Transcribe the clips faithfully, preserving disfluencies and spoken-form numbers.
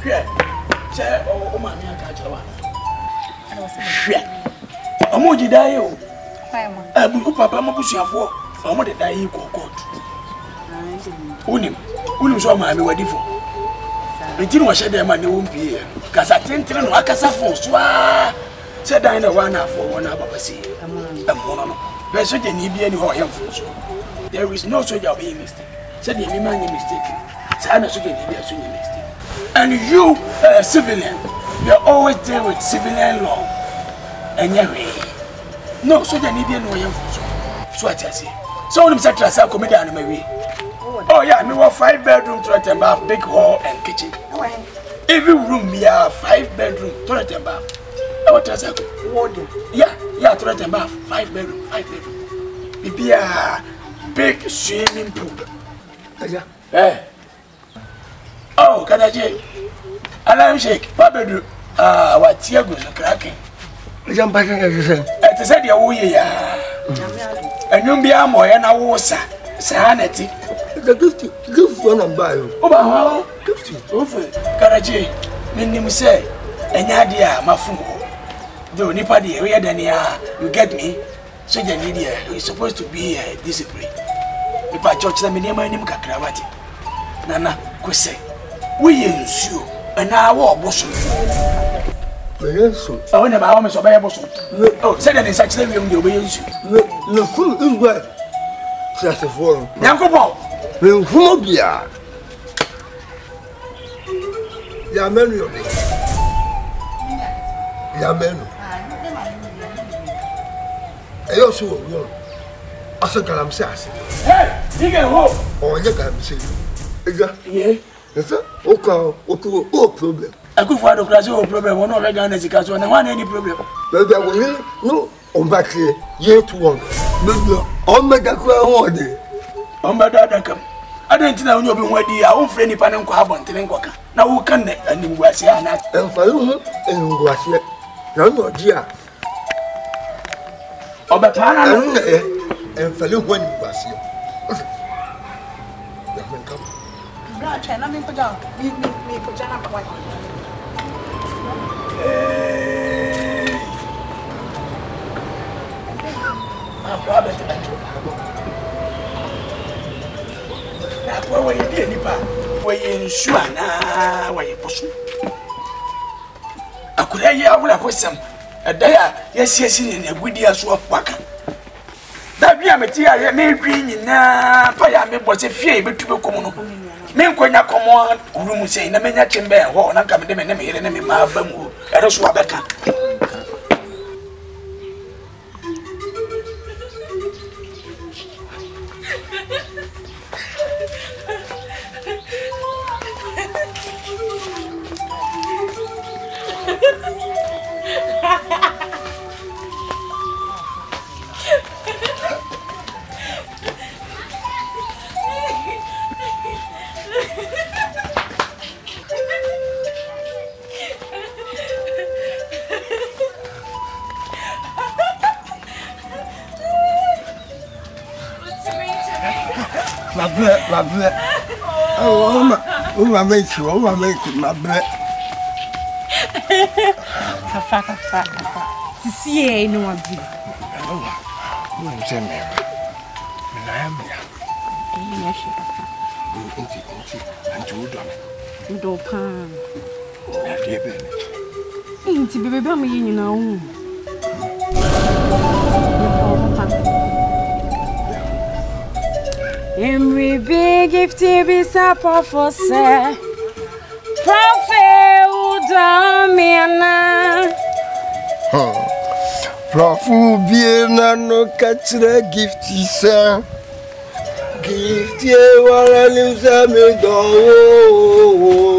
There is no soldier being mistaken. Said the man is mistaken. Said the mistake. And you, uh, civilian, you are always dealing with civilian law. And you no, so they need to know so I tell you. So I'm set to myself, committed on my way. Oh, yeah, we have five bedroom, toilet and bath, big hall, and kitchen. Every room, we have five bedroom, toilet and bath. I want to say, yeah, yeah, toilet and bath, five bedroom, five bedroom. We be a big swimming pool. Hey. Oh, can I shake? Alarm shake. Papa do. Ah, what here goes cracking. I'm back again. At the side, you're way. And you'll be a more and I was sanity. The gift, give one and buy. Oh, how? Gift, over. Karaji, meaning say, and Yadia, my phone. Though Nipadi, we are than you get me. So, the media is supposed to be a discipline. If I judge them in your name, Kakravati. Nana, could say. We use you, and I will bosom. I want my arms of my bosom. Oh, said that in such a way, you will use you. The food is well. That's the form. Yanko, the phobia. Yamenu. Yamenu. I also will. I said, I'm sassy. Hey, you can hope. Oh, you can see. Yeah. Okay, okay, no problem. I could find a class of problem, one of the guys, and I want any problem. But I will hear no on back here, year to one. On my dad, on my dad, come. I don't think I know what the old friend if I don't have one telling Waka. Now, who can that and was here and follow him and was here. No, dear. On the panel and follow when you was here. China, me for down, me me for China. I'm proud of that. Where you did, Nipa? Where you sure now? Where you pursue? I could hear you. I could some. A day, yes, yes, in a good year, so of work. That be a material, may bring in now. Paya, me was a fear, but to come Men ko nya komon urumu sei na menya chimbe ho na kamede me ne me yere ne me ma ba mu ero so abeka my bread. Oh, my, oh, my mate, oh, my mate, my bread. Papa, papa, papa. You see, I know what you do. Oh, I'm telling you. I am here. Yes, papa. You eat it, eat it, and you do it. You do it. That's your baby. You eat it, baby, baby, you know. Oh, papa. Every big gift is a powerful set. Prophet Udamiana. Prophet Biena no catch the gift is a gift. You wanna lose a medal,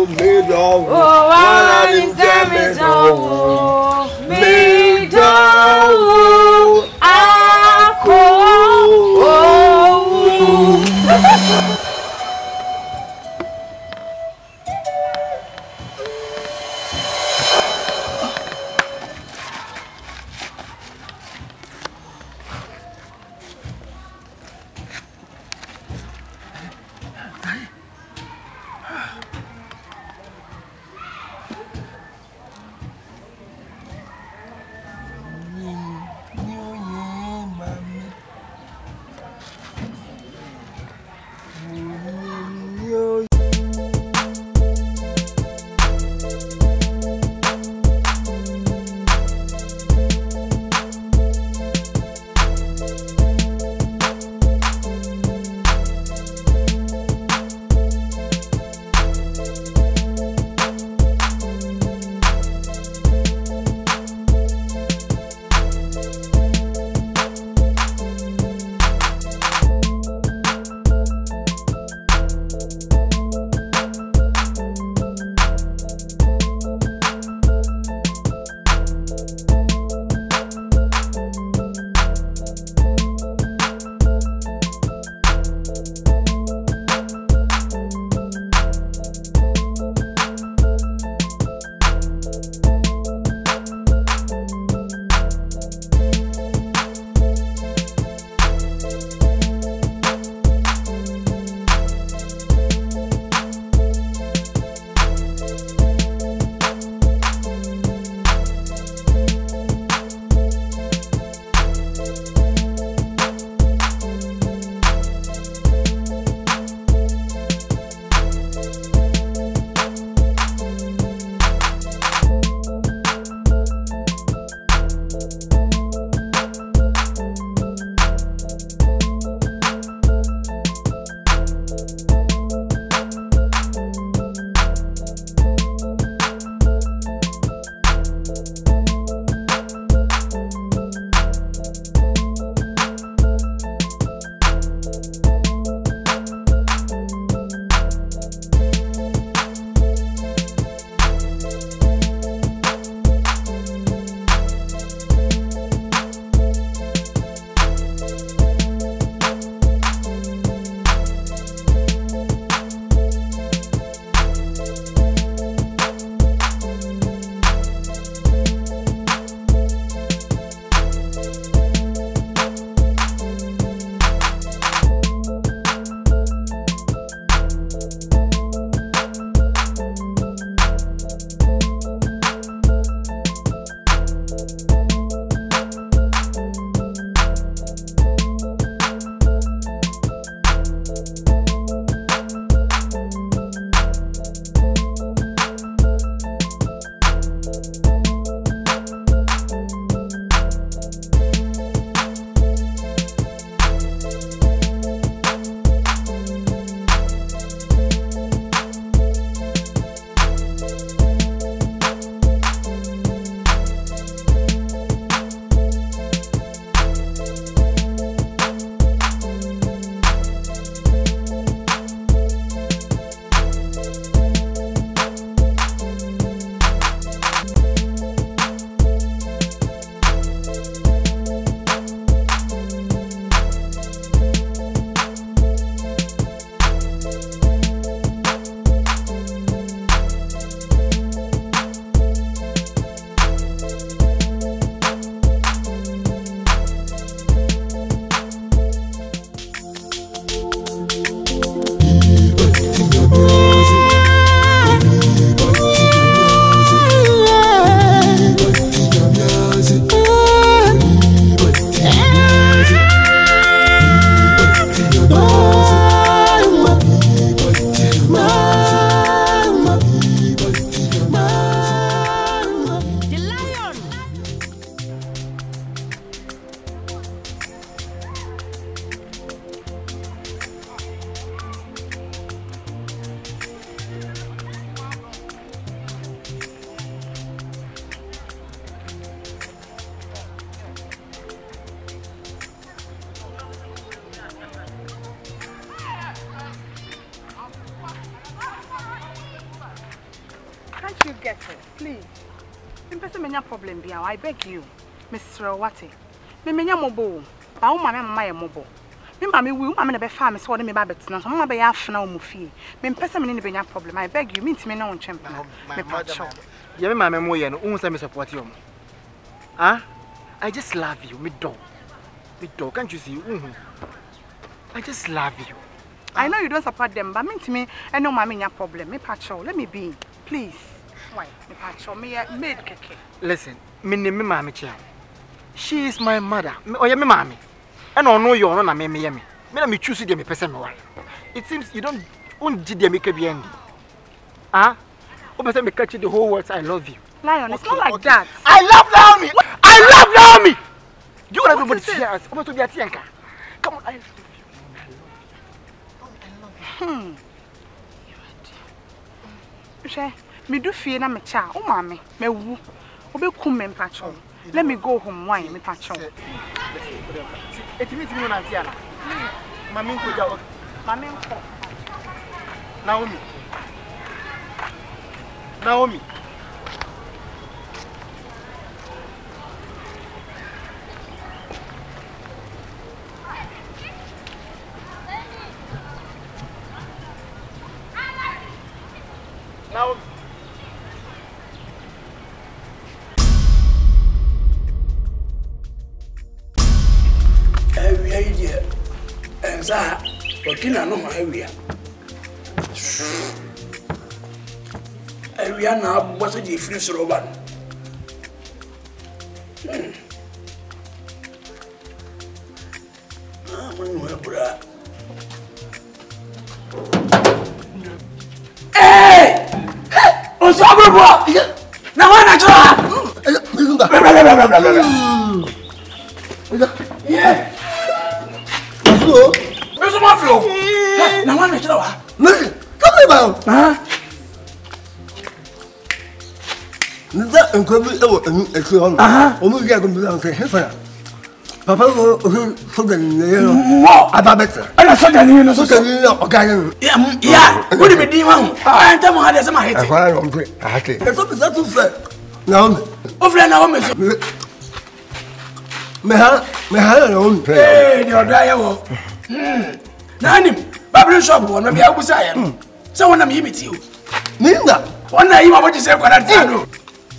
medal. Wanna lose a medal, medal. hope you get it, please. Menya problem biya, I beg you, Mister Rawati. Me menya mobo, ba uma me mama e mobo. Me mama we uma me na be farm so me ba betina, so mama be ya afna o mu fie. Me mpesa me ne benya problem, I beg you, me ntime na won chempa. Me pa chop. Ya me mama mo ye no, un se me support you. Ah? I just love you, me dog. Me dog, can't you see? Mm-hmm. I just love you. I know you don't support them, but me ntime e no mama nya problem. Me pa chop, let me be. Please. Why? Listen, me name Mammy Chia. She is my mother. Oh, yeah, my mommy. And I know you're not a mammy. Me, let me choose you, me person. It seems you don't want to make a being. Ah, oh, me catch the whole world. I love you. Lion, it's not like that. I love Naomi. I love Naomi. Do you want everybody to hear us? Come on, I love you. Come on, I love you. Hmm. You're right. Me do fear na me cha. Oh mama, me wu. Obe kum me patcho. Let me go home why me patcho. Etimi timi na ntia na. Mami nko ja. Mami nko. Naomi. Naomi. Naomi. Kina no area. Area na what's the difference Robert? Ah, when we bra. Hey! On se abre bra. Na wana jwa. Yeah. Now I'm not sure. Come about, huh? That and come over and it's on. Ah, only get them down to heaven. Papa will put them there. About better. And I said, I knew no such a little guy. Yeah, yeah, would it be demon? I don't know how there's a man. I don't think. I think. It's up to that to say. No, of an hour. May I alone play your dialogue? Nani, Babylon shop one, maybe I will say. So when I'm imitating you, Ninda, one day you want to say what I do.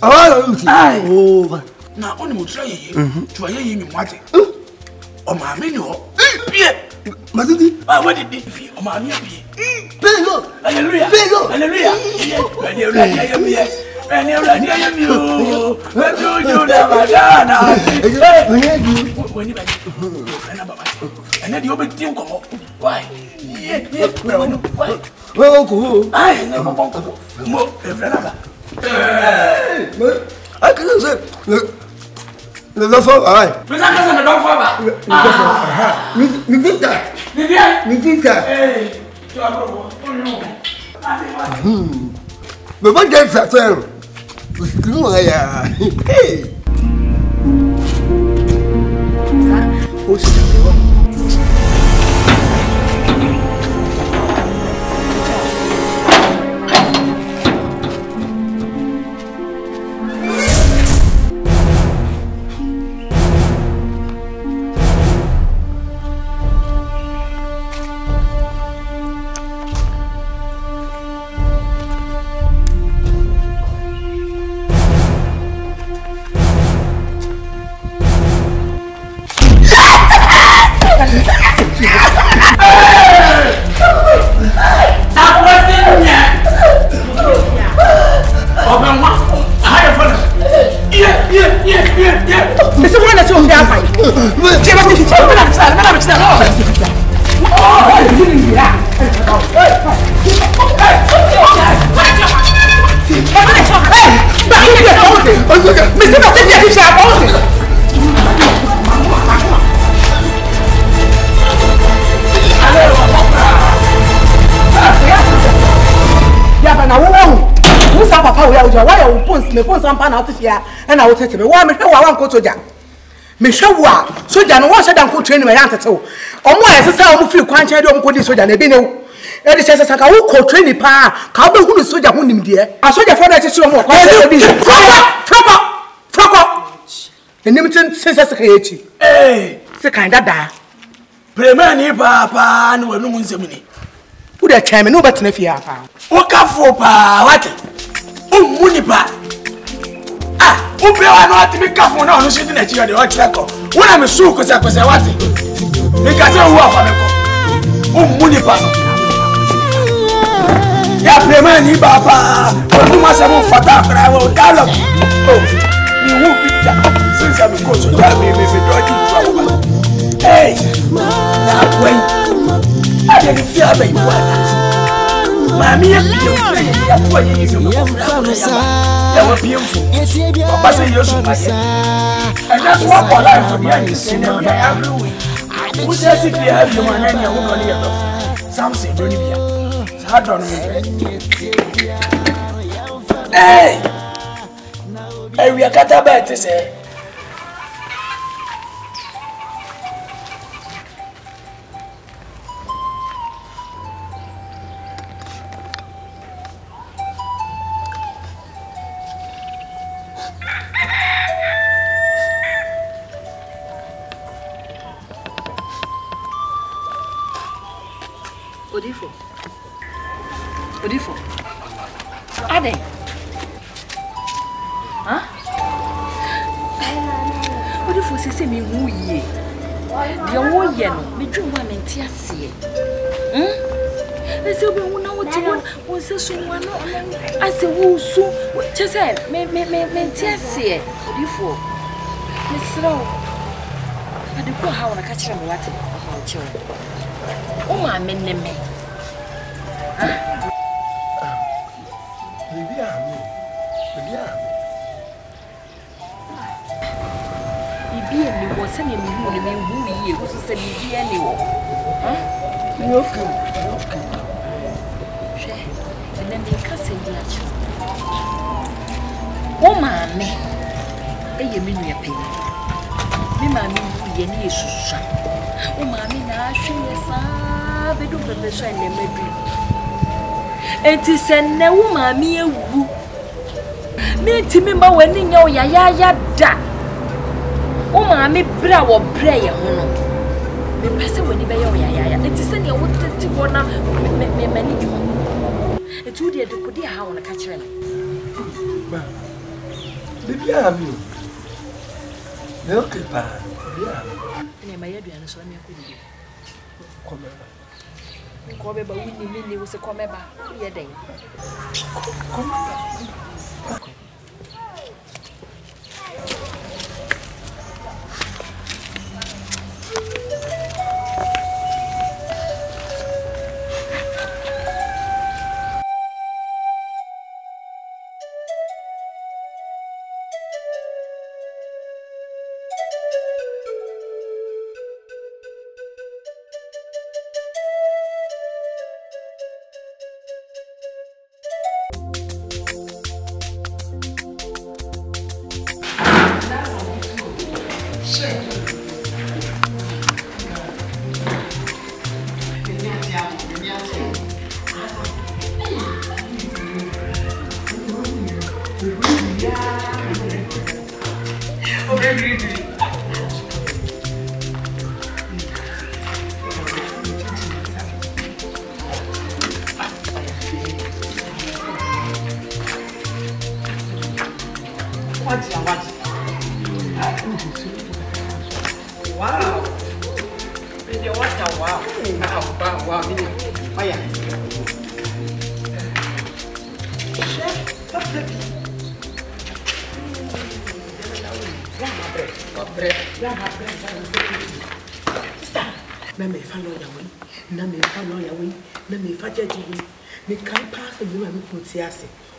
Oh, now only will try you to hear him in water. Oh, my menu, but I wanted it for my new pea. Hallelujah, hallelujah, hallelujah. And you're like, you, but you never done. And then you'll be too cold. Why? Yeah, yeah, why? Well, cool. I never want to move every other. I couldn't say, look, that's all right. But that doesn't know for that. We did that. We did that. Hey, hmm. But what gets that there? Hey. Oh, and I will tell you, why me go to Jan? Mishawa, so Jan was a damn good training my aunt at all. Oh, my sister, I will feel quite a don't go to Sudan, and Edi sese saka wo ko train pa ka wo hu ni soldier hu nim de e. A soldier for na ti siro mo ko. Edi faka faka faka. Enim tin sese saka yechi. Eh, saka ndada. Prema ni papa na wanu munzem ni. Wo da chaime no betena fie apa. Wo ka fo pa wati. O mu ni pa. Ah, o be wa na ati mi ka fo na onu se ti na ti yo de o kire ko. Wo na me su ko se ko se wati. Mi ka se wo afa me ko. O mu ni pa. Ya premani baba, quando mais é um fatal para o galo, oh, me roubida, sem saber coisa, já me me me dói de trauma. Ei, na mãe, a gente fica bem fora. Mamia, eu sei, a tua gente me compra, eu vou pior, vou passar eu sou mais. And that's what for life for me is in the every week. Who says if you have your money, you will only have something to live. I don't know. Hey! Hey, we are catabate, say. Me me me me tiasi e odifo me sro adiko ha wona ka kire me wate ha oche o ma me ne me ah bibi ah bibi ah bibi ni wo se me hu ni me hu ni e ko se bibi ani wo ah ni ofu she and then they can say that oh, mammy, you mean your pain? Me, mammy, you need Susha. Oh, mammy, now she is a bit of the shine in my dream. It is a no, mammy, a woo. Me, Timimba, when you know, ya ya ya da. Oh, mammy, brow of prayer. The person when you buy your ya, it is any old to go now. It's who they do, dear, how on a catcher. Baby, I'm you. Milk is bad. And my Adrian is on your good. Come over. Come over, but we need me to come over. Here, then. Come over.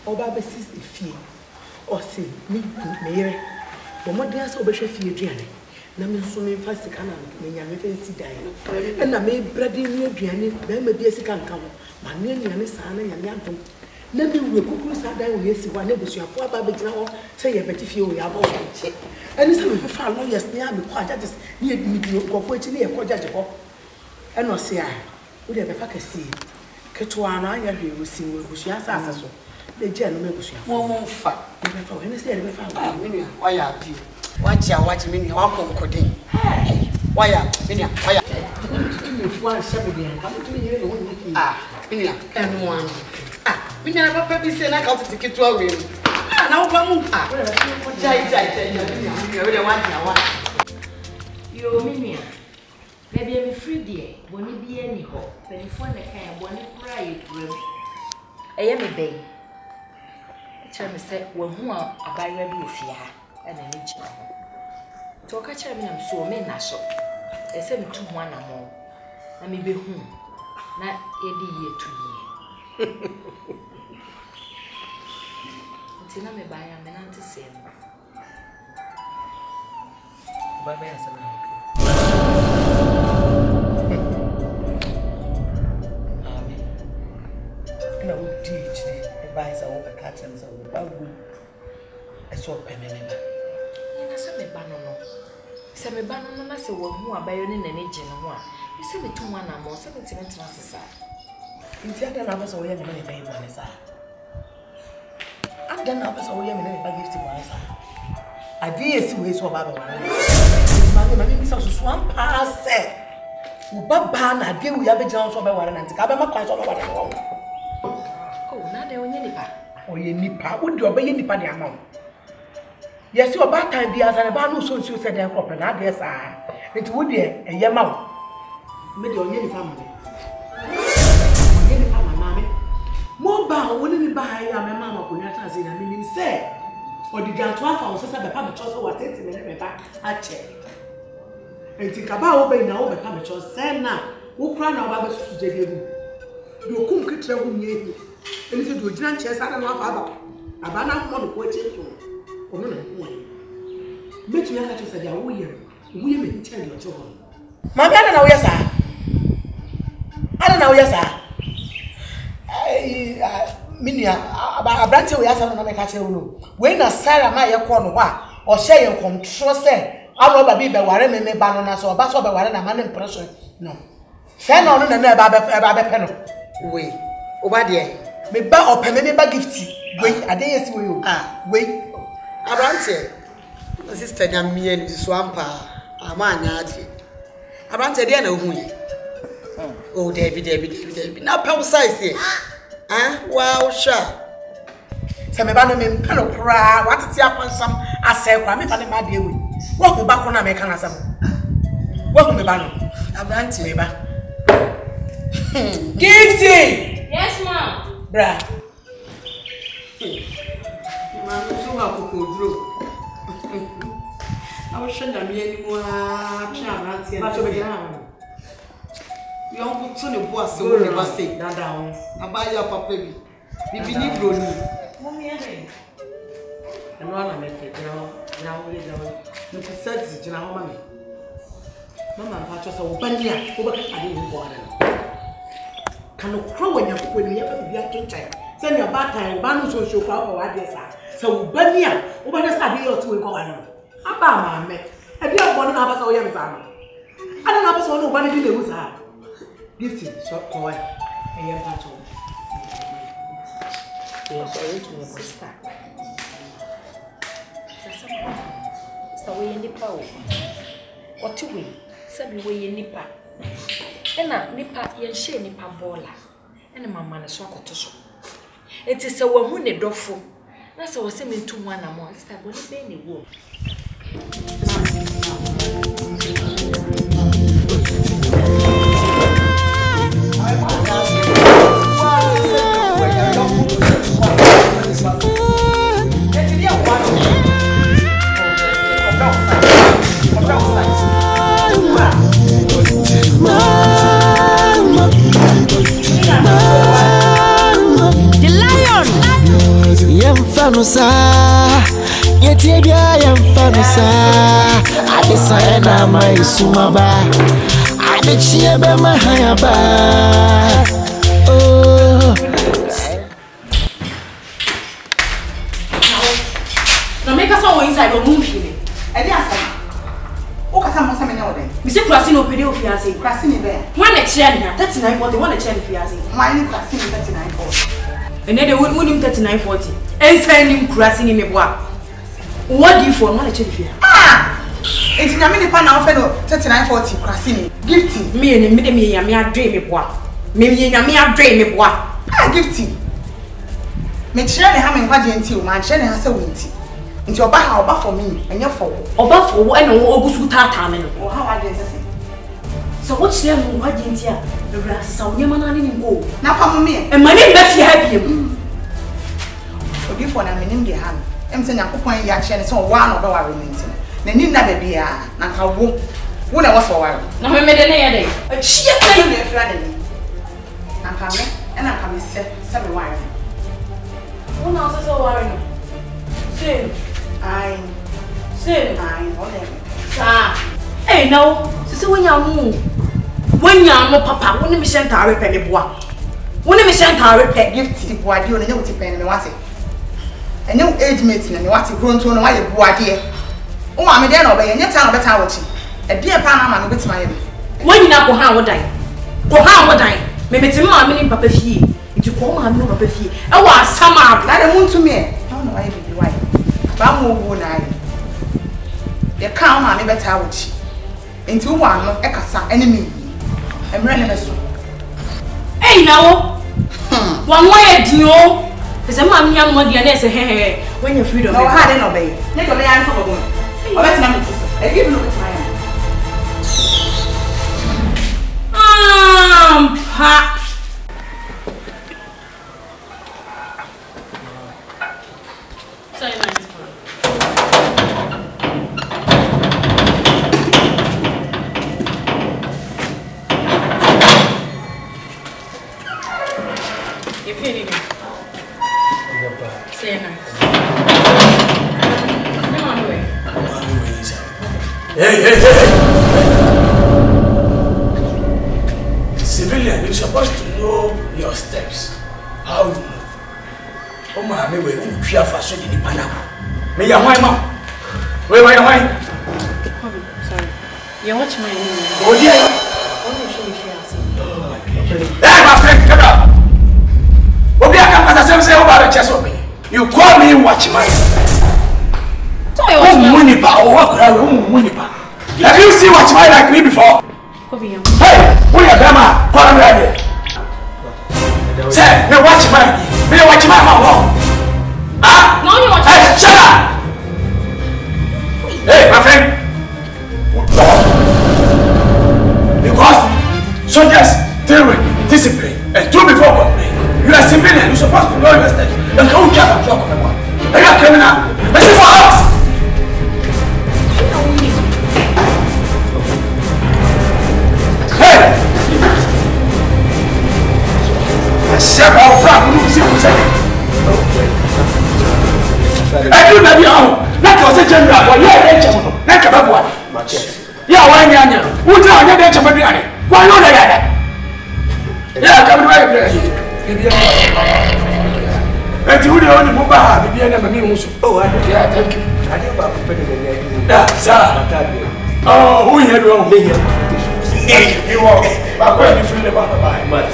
Oba says a few or say, me, Mary. But what does Obesha feel, Jenny? Namin swimming fast, and I may see dying. And I may bread in your Jenny, then maybe as can come. My name is Anna and Yantum. Never will cook us out there when you see one neighbor, your poor baby now, say a petty few we are all. And it's a far lawyers near the court judges near me to your court, which near court judge. And no, say I would have a fucker see. Ketuana, you will see what as well. The gentleman was one fight. Why are you? Watch your watch, meaning welcome, Codin. Why are you? Why Ah, and one. Ah, we never probably send out to get to our room. Ah, now come on. Ah, you mean? Maybe I'm free, dear. Won't it be any hope? Twenty four and a half, one cry. I am a bay. Tell me, say, well, who are a barrier if you are an energy? To catch me, I'm so men, I shop. I send two one or more. I may be home. Not eighty year to year. Until I'm a buyer, I'm an anti-same. Bye bye, Asante. Advice I want to catch them so I saw Penelina. I said, me banano. Some banana, so who are bayoning an agent one. You said me two one or more seventy minutes. If you had an hour, so we have many babies. I've done hours, so we have many babies. I did see ways for Baba. My name is also swamp. I said, Baba, I give you a job for my one and I am quite over. Oh, you nipa. Would you obey nipa the amount? Yes, your bad time be as an abano so you said their copper, not yes, I. It would be a yamau. Made your yellow family. Mammy. More bow wouldn't buy a mamma who not as in a meaning say. Or the grand twelve houses at the public choice over ten minutes back at check. And think about obeying now the public choice, say now, who crown our babies to the devil. You couldn't get trouble near you. And if you do not chase, I don't know about a banana one of which is or no one. But you have to say, women, women tell your children. My brother, now, yes, sir. I don't know, yes, sir. I mean, about a branch of yes, I don't know, I can't you. When a Sarah Maya Cornwall or share your control, say, I will be the Warren and Banana, so about the Warren and Man impression. No. Send on and never by the panel. Wait, over there. Me ba or me ba gifty. Wait, I didn't see you. Ah, wait. Asante, my sister, I'm here in the swamp. I'm an auntie. Asante, they are no who. Oh, David, David, David, David. Now, pal size here. Ah, wow, sure. So me ba no me pelo kura. What is your some? I say, I'm not telling my dear we. What we ba kona me kana sabu. What me ba no? Asante me ba. Gifty. Yes, ma'am. Bra. I was showing them anymore. But you don't put on boss so we never say. Down. I buy your papa baby. We believe Ronnie. Mommy, I know I'm making now. Now we now. You said it's now, mommy. Mama, I just want to buy you. I didn't no crow when you when you ever be a child. Send your bad time, Banu social crowd or Adessa. So, Bernia, over the Saturday or two go on. About my mate, I did not want to have a soya family. I don't have a son who wanted to lose her. Gifty, short boy, a young patrol. Sister. So, we in the power. What to we? Some way in Nipper. Ena nipa yenhye nipa bola ene mama na so akotoso enti se wahu ne dofo na se wose mentu mwana mo sister boni be ne wo Fanusa, yet I am Fanusa. I decided I might sumaba. I did she ever my higher back. Oh, now make us all inside or move here. I just What can I say now? Mister Krasino Pedro Fiancé. Krasino there. One a chair now. Thirty nine forty. One a chair Fiancé. Mine Krasino thirty nine forty. And then they want him thirty nine forty. And send him Krasino me boy. What do you for? One a chair Fiancé. Ah! It's not me the pan now. Fellow thirty nine forty Krasino. Gifty. Me and me the me and me a dream me boy. Me and me a dream me boy. Ah, gifty. Me chair the ham and what gentil. My chair the ham so gentil. It's your back, I'll for me, and you're for Oba for what I know, August with her time. How I did this. So, what's there? What didn't you? The rest of your man didn't go. Now come me, and my name lets you happy. Forgive one, I'm in the hand. I'm saying, I'm going to action, so one of our remains. Then you never be a now. When I was for a while, now we made an air day. She played me a flattery. I'm coming, and I'm coming, seven wiring. Who else is all wiring? Same. I say I whatever. Hey no, so when you're when you're no papa, when me sent a repair the bois. When me sent a repair gift to the bois, you know what you pay and what it. And no age mates and what you grown to know why you bois dear. Oh, I'm a dead obey and your town better watching. A dear Panama with my baby. When you're not go how would I? Go how would I? Maybe to my mini papa fee. If you call my new papa fee, I was some out. I don't want to me. I don't know why you why. The cow, mammy, better out. Into one of Ekasa enemy. I'm running a soup. Hey, now one way at you. There's a mammy, I'm not the answer. When you're freedom, I hadn't obeyed. Let me answer for one. I give you a time. Um, ha. Have you seen what I like me before? Hey, who your grandma? Call me right here. Say, me watch my, me watch my mouth. Ah? No, you watch. Hey, shut up. Hey, my friend. Because soldiers deal with discipline and do before complaint. You are civilian. You are supposed to know your steps. And how you care about your complaint? They are criminal. They are for us. Chef our friend, we see what's happening. I do not know. Let us say general, but you are a gentleman. Let us one. Yeah, why not? Who tell you that you're a man? Why not? Yeah, come right here. And you the only move by the end of the news. Oh, I did. Yeah, thank you. I did about the penny. That's all. Oh, who here will be here? You walk, but when you feel about the bike, but I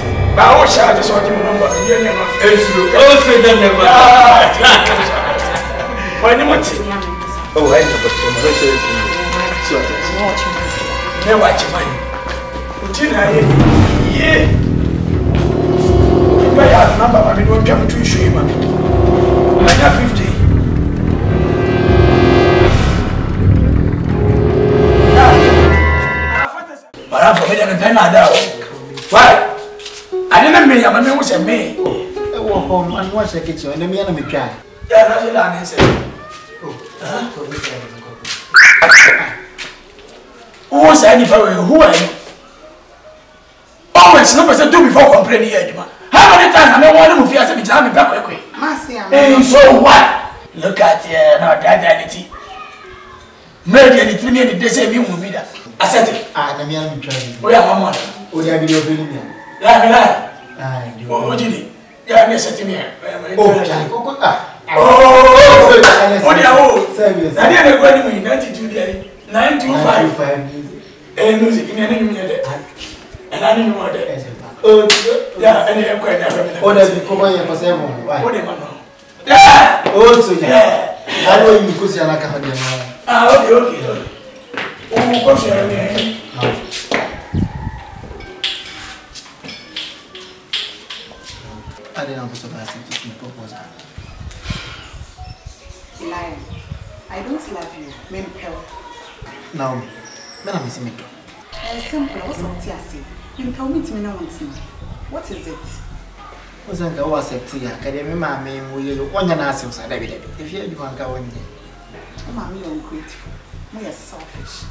wish I just want you to know what you're going to face. You also don't know what you want to do. Oh, I know what you're going to do. Now, watch your mind. Yeah. But I have a number, but I don't come to show you. I have fifty. But I forget the pen I do. Why? I didn't mean I'm a man who's a man. I walk home and watch the kitchen and then I'm a cry. Yeah, that's it. I said, who's any fellow? Who are you? Always, no person do before complaining. How many times I don't want to feel as if I'm back quick? And so what? Look at now that identity. Maybe anything they say, you will be that. Asante. Ah, na miya mchwani. Oya mama. Oya video video ni. Ya bila. Ah, ndio. Oh, jini. Ya ni asante mia. Oh, ya koko ah. Oh, oya oh. Service. Na ni ni kwani mu ninety two dia. nine two five. And music in any minute. And I didn't want it. Yeah, and I quite never. What does it come on your person? What do you know? Yeah! Also, yeah. I know you could say like a hundred. Ah, okay, okay. Oh, what's your name? I didn't have to propose. Lion, I don't love you. Men help. Now, I'm missing it. Simple, what's what you say? You tell me to me now once. What is it? What's that? What's it? Can you remember me? You want an answer? I did it. If you want to go in there, Mammy, you're ungrateful. We are selfish.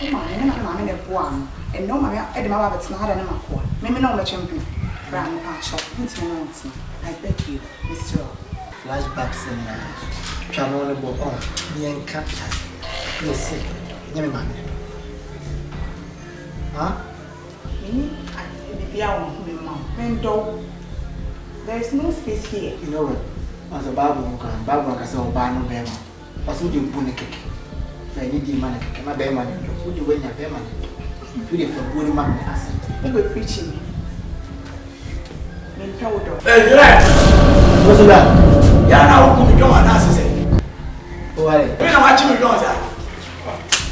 Oh, my name and Mammy, the one. And no, my Edma, it's not an amateur. Maybe not a champion. Grandpa, shop, into me once. I beg you, Mister Flashbacks and Nash. Channel book on the encampment. Yes, never mind. Huh? Me? There is no space here. You know what? As a babu, babu, I saw Bano Bema. What's with you, Punicke? If I need the money, I can't bear money. Would you win your bear money? You did for good money, Asante. You were preaching me. I'm proud of you. What's that? Yeah, now we go and answer. Why? We don't watch you go there.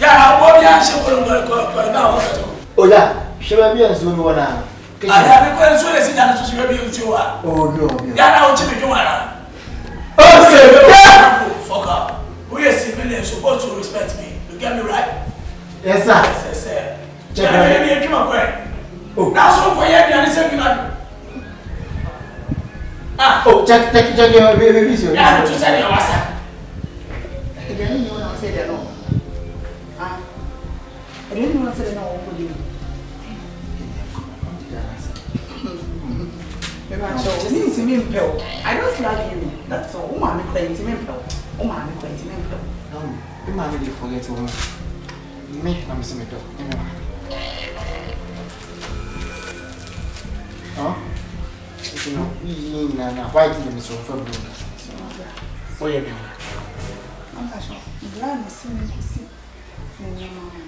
Yeah, what you ask for go go now. Oh yeah, she will be in soon one. I have been so that she will be in soon. Oh no. Yeah, now you go there. Oh say fuck up. We are civilians supposed to respect me. You get me right? Yes sir. Yes sir. Check me in my way. Oh. Now so for you and say me now. Ah. Oh, check check check your baby vision. Yeah, to send your WhatsApp. I didn't know I said no. Ah, I didn't know I said no. What you? I don't love you. That's all. Oh, mommy, crazy, simple. Oh, mommy, crazy, simple. No, you mommy, you forget to me. Me, I'm simple. Huh? You know, you na na. Why did you miss your phone? What you doing? I'm not sure. I'm not sure. I'm not sure. I'm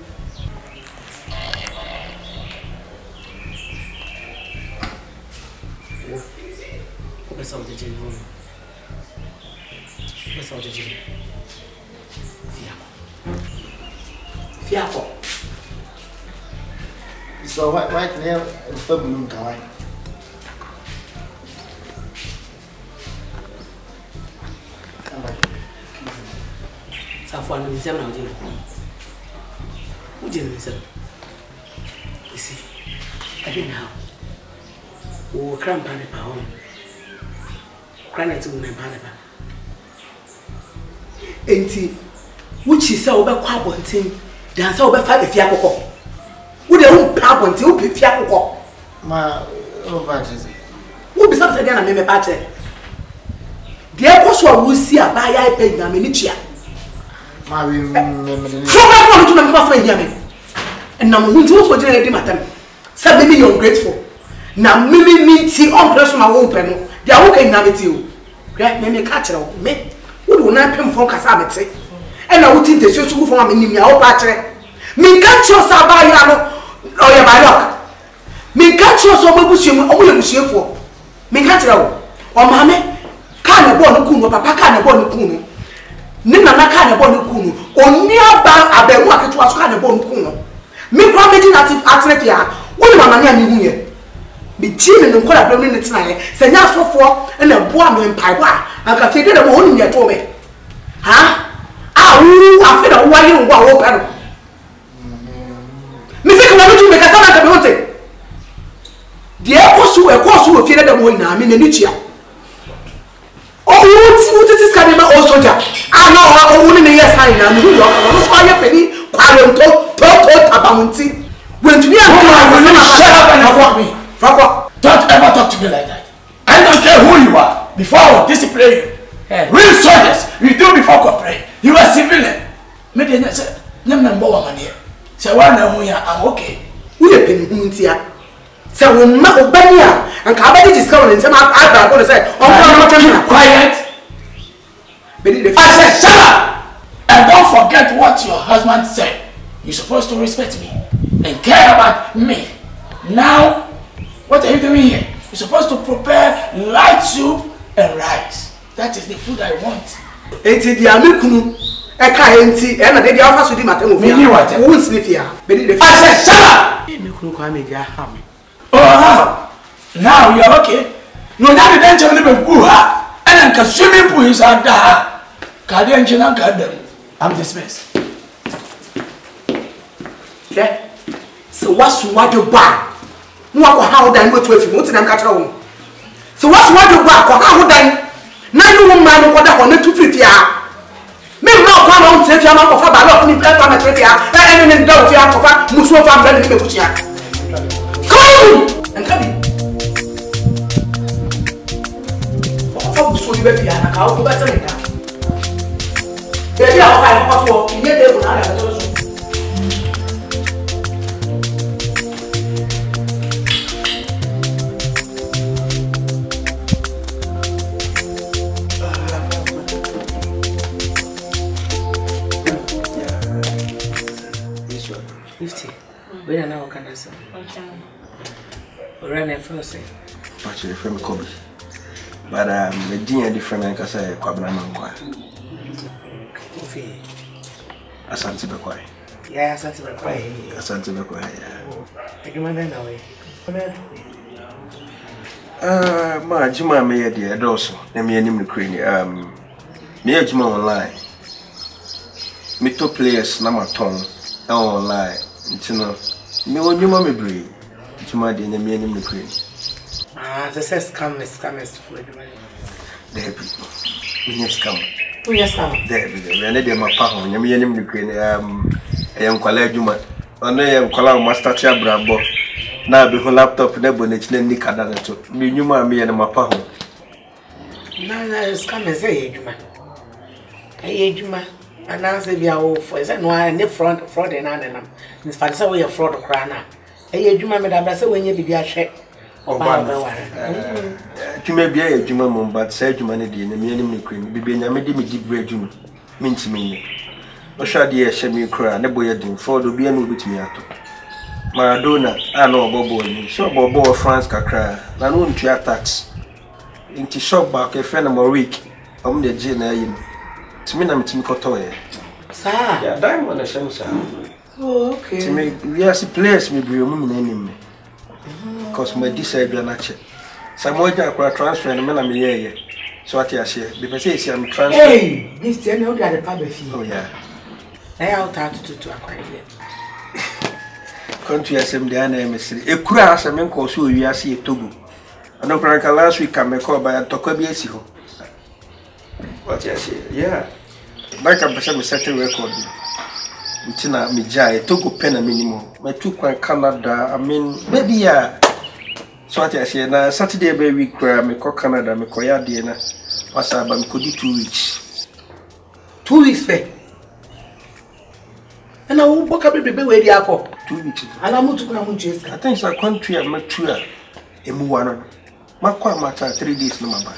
Safwan is seven out here. Who did it? You see, I didn't know. Oh, cramp on the pound. Cranny to my banana. Auntie, which is over quabonting, dance over five if you have a Would they own quabonting? Who be fiapo? My over Jesse. Who be something again? I made a pattern. The airport will see a buyer paying a miniature. Ma we me me me. Someone to na me here me. And na mo nti wo generate matter. Say baby you ungrateful. Na me me me ti operation ma wo pɛ no. Dia wo kan na me ti o. Hwɛ me me ka kyerɛ wo. Me wo do na pem fon kasa me ti. E na wo ti de so so fo ma me nim ya wo pa kyerɛ. Me ka kyerɛ so aba ya no. O ya ba lock. Me ka kyerɛ so ma busue mu, o mo le busue fo. Me ka kyerɛ wo. O ma me ka na bɔ no ku no papa ka na bɔ no ku no. Nina naka nebo nkuno onia ba abewu aketu asuka nebo nkuno mi kwa medi native atretia woni mama na mi hunye mi ti mi nkola bro ni tina ye se nya asofo na bo am empaibo a aka fede na mo oni nya to me ha a wu afi na wali ngwa wo pa no mi se kama metu me kasa na ka be hote de ekosu ekosu ofie na mo ina mi na ni tia oh wu ti ti skade ma o soja ana o wu ni yes sign na mi wu o no so aye peni kwalo to to to tabamunti when you are going to shut up and avoid me fuck don't ever talk to me like that. I don't care who you are. Before I will discipline you. Hey. Real soldiers you do before corporate. You are civilian. Me dey na say nyam na mbo wa mane say wa na hu ya am okay wu ye peni hu ntia say wo ma obani a and ka abadi discover ntia ma abra go say o ma no tell quiet. I said shut up! And don't forget what your husband said. You're supposed to respect me and care about me. Now, what are you doing here? You're supposed to prepare light soup and rice. That is the food I want. I can't see, and I did the office with him at home. I won't sleep here. But I said, shut up! Oh, now you're okay. No, now you don't even go up and I'm consuming for his under her. I'm dismissed. Okay? So, what's what you buy? How then go to if you want to catch home? So, what's what you buy? How then? Now you won't mind what I want to fit here. Même là, on va monter, on va faire ballot, on va faire mettre là. Et on est dans le fiacre, on va nous sauver dans le fiacre. Comment? Entraîne. On va vous sauver le fiacre, on va vous battre là. Bébé, on va aller pas trop. Il y a des bonnes à la maison. We are now going to say. We are now first. Actually, from Kobe, but um, the thing is different. I can say Kobe na mangwa. Kobe. Asante Bekwa. Yeah, Asante Bekwa. Asante Bekwa. Yeah. Take my name away. Come here. Ah, ma, Juma me yadi adoso. Nemi yeni mukrini. Um, me yadi Juma online. Me to players na matong online. Ntino. Me won't you mommy breathe. Juma didn't mean any mukrini. Ah, this is scam, scam is for everybody. They have people. We need scam. We need scam. They have people. We need them a pound. You mean any mukrini? Um, I am calling Juma. I know I am calling Master Chabra Bob. Now be on laptop. Now be on the phone. Nika dana to. Me Juma me and my pound. No, no, scam is a Juma. A Juma. And now say we are all for. Is that no? I need fraud, fraud and all that. In fact, say we are fraud or crime. Hey, you may be able to say we need to be a check. Oh, but you may be a Juma mum, but say Juma need the enemy enemy queen. Be be enemy me deep bread Juma. Means me. Osha di eshe me cry. Ne boya dim. Fraud obi anu bit me ato. Maradona, I know Bobo ni. Shop Bobo France kakra. Na no nti attacks. Inti shop back a friend am week. Am the J na yin. Timi na mitimi kotoye. Sa. Yeah, diamond na shemu sa. Oh, okay. Timi yes place me brio me na nim. Cause my disable na che. Sa mo ja akwa transfer na me na me yeye. So ati ase. Be say say am transfer. Hey, this time you dey pa be fi. Oh yeah. Na out out to to akwa ile. Country asem dey na emesiri. Ekura asem en ko so wi ase etogu. Ano pran ka last week am call by tokobi esi ho. What you say? Yeah. Like I'm saying, we set a record. Until I meet Jai, took a pen a minimum. My two can Canada. I mean, maybe yeah. So what I say? Now Saturday, baby, we cry. Me call Canada. Me call Yadi. Na what's up? Me call you two weeks. Two weeks, baby. And I will book up baby where they are called. Two weeks. And I'm not going to chase. I think it's a country. I'm not sure. I move on. My call matter three days. No matter.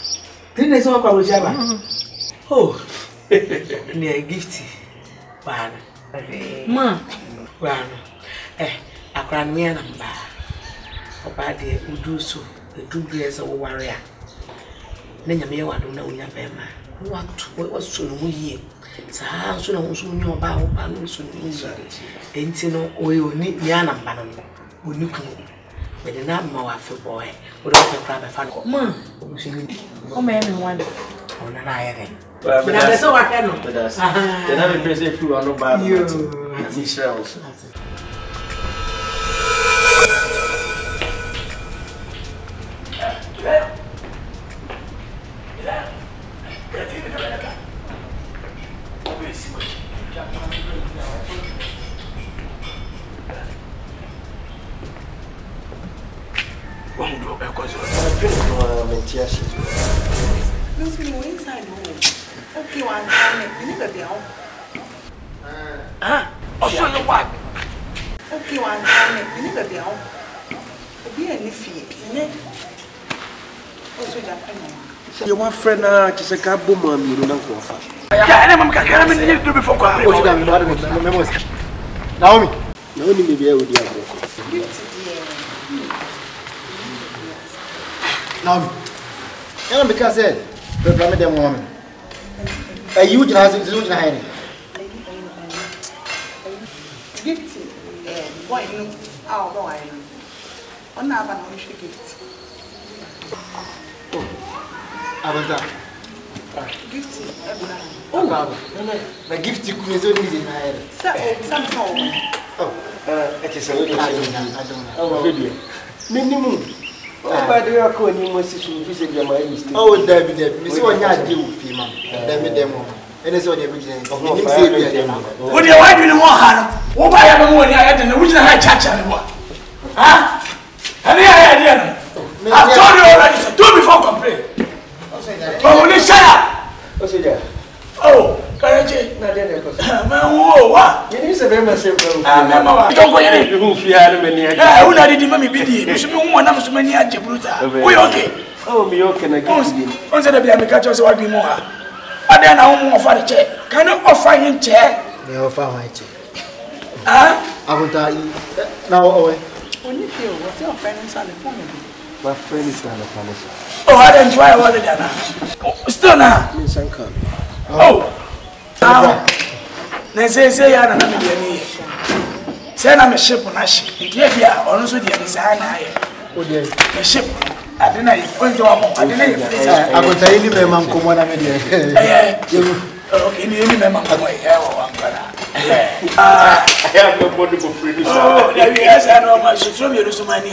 Three days. No matter. Oh. Near gifty, Bana. Ma, Bana. Eh, a grand man and bar. A body who do so, the two years of warrior. Then a meal I don't know, young Bema. What was soon we? So how soon I was soon your bow, and soon misery. Ain't you know, we will need Yana, madam. We knew. But the number of the boy would also grab a fan. Ma, oh, man, one. On an iron. But I saw a canoe with us. They never dress it through on the bottom. You and Michelle's. Friend, I just a cab woman, you don't know. I am a cat, I am a little before. Naomi. Naomi may be here with you. Naomi. Naomi, because I said, them woman. A huge house is huge. Gift. Why no? Oh, no, I know. On n'a pas de gift. Oh, abandon. Gift. Oh, pardon. La gift est coupée ça, ça me semble. Oh, ok, c'est vrai. Oh, c'est bien. Minimum. Oh, by the way, I call you most of my mistake. Oh, David, Miss Onya, deal with him. David, demo. And it's all the original. What do you want to do? What I have more than I had in the original high church. Huh? Have you had any? I've told you already, so do before complain. But when you shut up, what's it there? Oh, can't you? Not any of us. Man, what? You need to be myself. I remember. You don't go in it. You had many. I would not even be there. You should be one of so many at Gibraltar. We okay. Oh, me okay. I can't. Once I be able to catch us, I'll be more. And then I won't offer the chair. Can you offer him chair? They offer my chair. Huh? I will tell you. Now, away. When you feel what's your friends on the phone? My friend is on the phone. Oh, I didn't try all of that. Still now. Yes, I'm coming. Oh. Now, they say, say, I don't know. Send them a ship on a ship. Yeah, also the design. Oh, yes. A ship. I didn't know. I didn't know. I was telling you, I'm coming. I'm here. Okay, I'm coming. I have nobody to produce. Oh, yes, I know. I should show you so many. I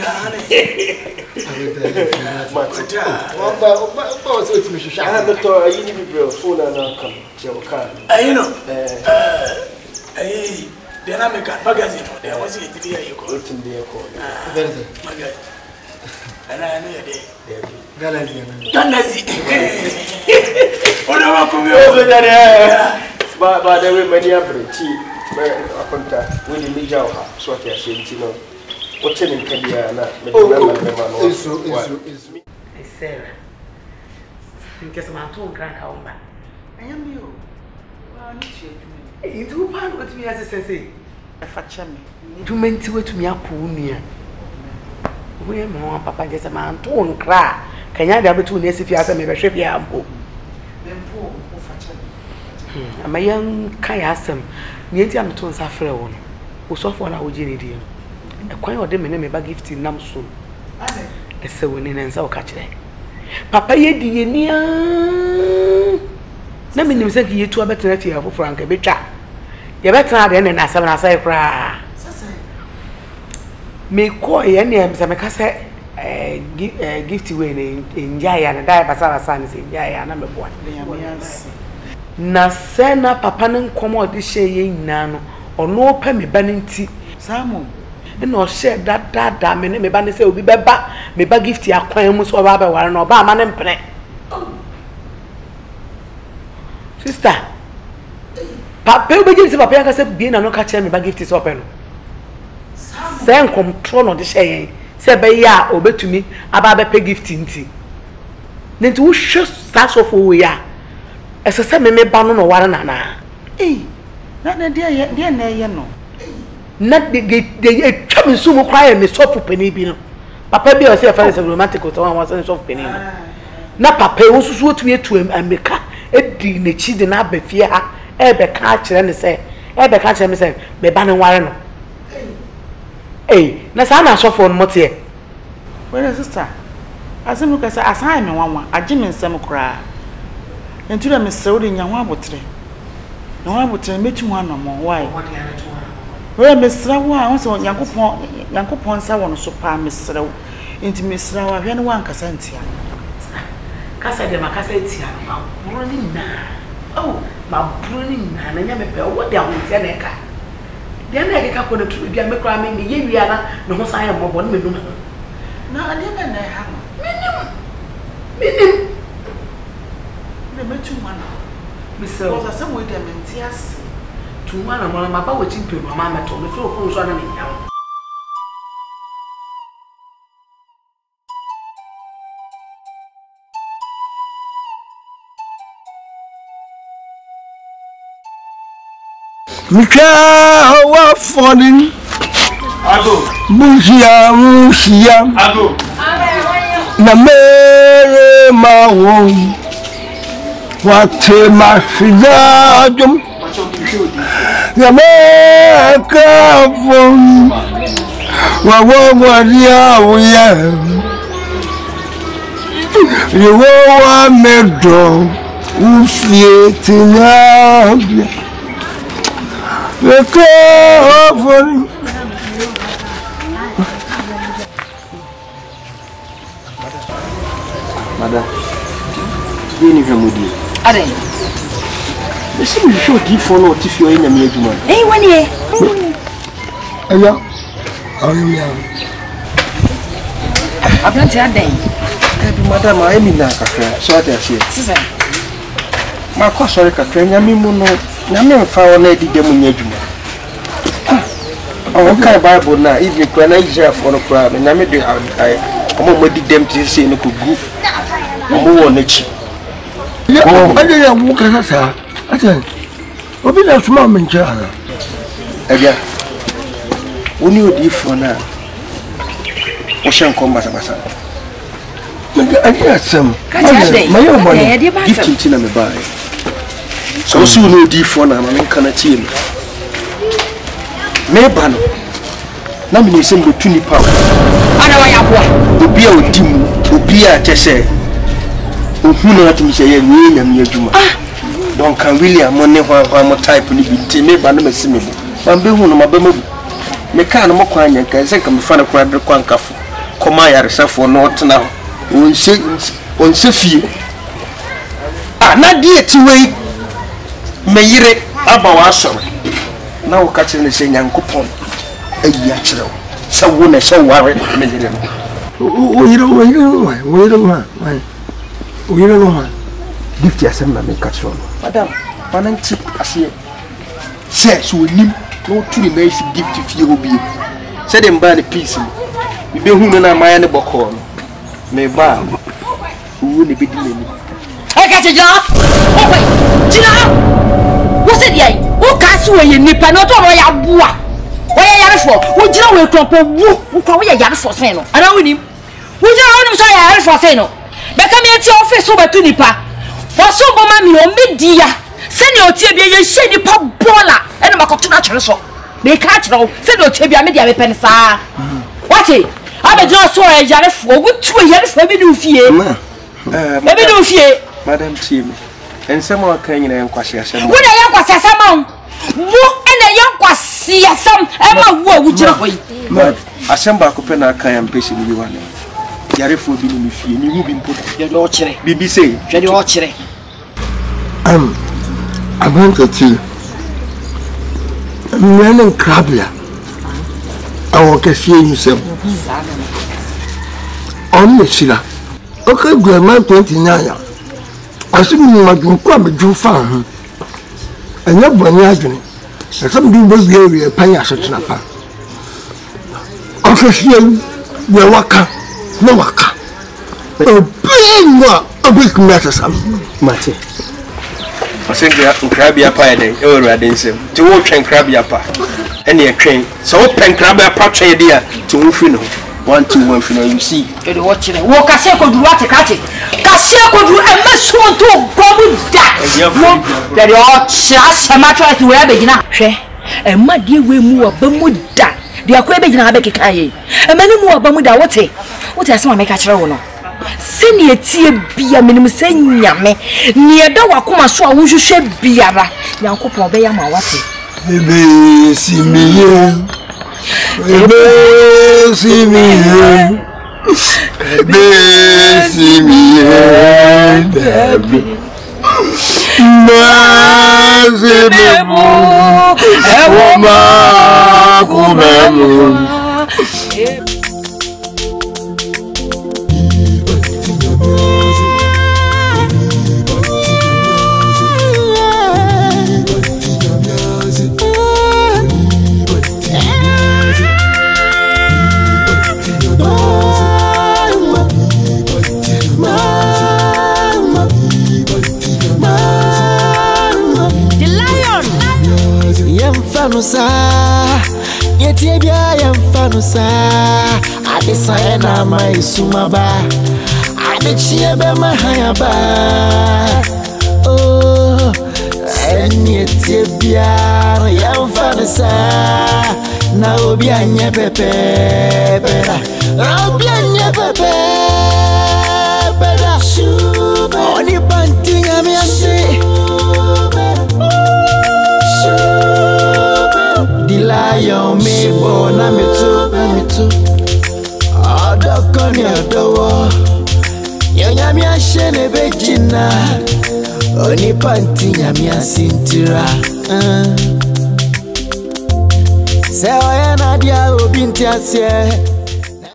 have a toy. You need to be a fool and I'll come. You know, hey, then I make a magazine. There was it. There you go. There is a magazine. And I knew it. Galazi. Galazi. Onawa kumi ozo dada. Ba ba dawe mani abreti. Ba akonta. Wili mijawa. Swati asentino. Ote ni kadiya na. Oh oh. Isu isu isu. Isera. Because my two grandchildren. I am you. I need you. You do part with me as a sensei. I fetch me. Do men see what me akuunia. We want Papa just a man to own cry. Can you have two names if you ask me? If you have hope, then poor for a man. A young Kayasam, near the Amtons are fair one. Who saw for our genius. A coin or demon may be gifted nam soon. A seven and so catch it. Papa, ye dear near. Let me say you two are better than you have for Uncle Betra. You're better than I summon as I cry. Me call any name, some cassette gift away in Jaya and a diaper Sarasans in Jaya number one. Nasena Papanum Como this shaying nano or no penny banning tea. Salmon, and no share that that damn me banner will be better. Me bag gift your claims or rather one or bar man and pray. Sister Papa begins to appear as being a no catcher me bag gift is open. Then control on the share. Say, "Be ya obey to me about the pay gifting thing." Then to just start off with ya. As I said, me me banu no warana na. Hey, not the day, the day no. Not the the the come and sumo cry and me suffer penny bill. Papa be also a friend of romantic or someone was suffer penny. Na papa also so to me to him and make her. E di ne chi de na be fear her. E be catch her and say, e be catch her and say, me banu warana. Hey, that's how I saw for Motier. Well, sister, as I'm looking at assignment one, I didn't mean some cry. And to them, Miss Sodin, your one would three. No one would tell me to one no more. Why? Well, Miss Rawa, also, Yanko Ponsa wants to pay Miss Raw into Miss Rawa, and one Cassantia. Cassa de Macassitia, my burning man. Oh, my burning man, and I never what they are with Yaneka. Then I get the truth, they are crying the year we are no sign of one minimum. No, I didn't have minimum. Minimum. Remember two man. Mister was a some with them in tears. Two man and one of my power waiting to my mamma told me to hold on me now. Mika wa falling. Ago. Musia musia. Ago. Na mere mawo. Wate mafidadum. Na mere kafum. Wawo wadia uya. You are made of unseen love. The cover. Madam, you need your money. Are you? You seem to show deep for not if you are in a marriage man. Hey, one year. Hello. How are you? I'm not here. Madam, I am in a cafe, so I say, Sister, my cost or cafe, Yamimuno, Yamin found Lady Demunajuma. I won't buy Bible now, even when I share for a crowd, and I made the I come with the empty saying, could go on it. Oh, I didn't walk as I said, I'll be that mom and child. Again, when you leave for now, Ocean Combat Ambassador. I get some. My own money. Give kitchen and buy. So soon, no different. I'm in Canadian. Maybe now we need some good twenty pounds. I know I have one. Obi a odim, obi a chese. Obi no ati miseye ni ni ni juma. Don't can really am money for for my type ni binti. Maybe now we see me. Bambe huno mabe mabu. Meka na mo kwanya kese kama fana kwa dre kwa nkafu. Koma ya resa for not now. On sait, on sait fier. Ah, n'a dit tu vois, mais il est abouasseur. N'a aucun signe d'un coupon. Et il y a trop. Ça vous ne savez pas. Mais il est. Oh, il est loin, il est loin, il est loin, il est loin. Dites à cette maman qu'elle soit. Madame, pendant que c'est, c'est sur l'île, non tous les mecs dites fier au bien. C'est des bas de pisse. Il veut nous donner un moyen de boire. Mais bah, vous ne bidez pas. Hey, qu'est-ce que tu as? Tu n'as? Vous êtes là? Vous cassez où il n'y a pas notre royal bois. Où est la force? Où tu as le crampon? Où quoi? Où est la force? Non. Alors oui, où tu as le crampon? Où est la force? Non. Mais quand il est en fait, ça va tout n'est pas. Parce que maman m'a mis dia. C'est le tiers bien, je sais n'est pas bon là. Elle m'a continué à chercher. Mais quand tu as, c'est le tiers bien, mais il y avait peine ça. What? I just saw a yard of wood to a yard of women who fear. Madam Tim, and someone came and quassia. When I was a salmon, what and a young quassia, some Emma woe would jump away. I sent back open our car and pacing you one. Yarif will be with you, and you will be put your daughter. B B C, Jenny Orchard. Um, I want to see men and crabbier. I will cashier yourself. On Messila. Okay, grandma twenty-nine. I said, my grandma, you found her. And not one agony. Something will be a pay as a snapper. Official, the worker, no worker. A big matter, some matter. I think they have to grab your pie day, or I didn't say, to walk and grab your pie. And your train, so open crab a patch idea to Rufino. One, two, one, you see. You watch it. Walk a circle, do what a catch it. Cassia could do a mess one to bubble that. That you all shall a matter to wear begina. And my dear, we move a bamuda. The Aquabeg in Abekay. And many more bamuda, what a what has one make a troll. Send your tea beer minimum, send yammy. Near Dawakuma saw who you should be. Yanko Pabeyama, what it. Baby, see me here. Baby, see me here. Baby, see me here. Baby, see me here. Baby, see me fanusa Yetie biya mfanusa Adisa ena maisuma ba Adichie be mahaya ba Oh Yetie biya mfanusa Na obi anye pepe Obi anye pepe Beda shuba Oni panti nyami Lion, me, born, I'm too, I'm too. Oh, dog on your door. Young Yamia Shane, Begina. Only panting Yamia Cintira. So I am Nadia Obintias here.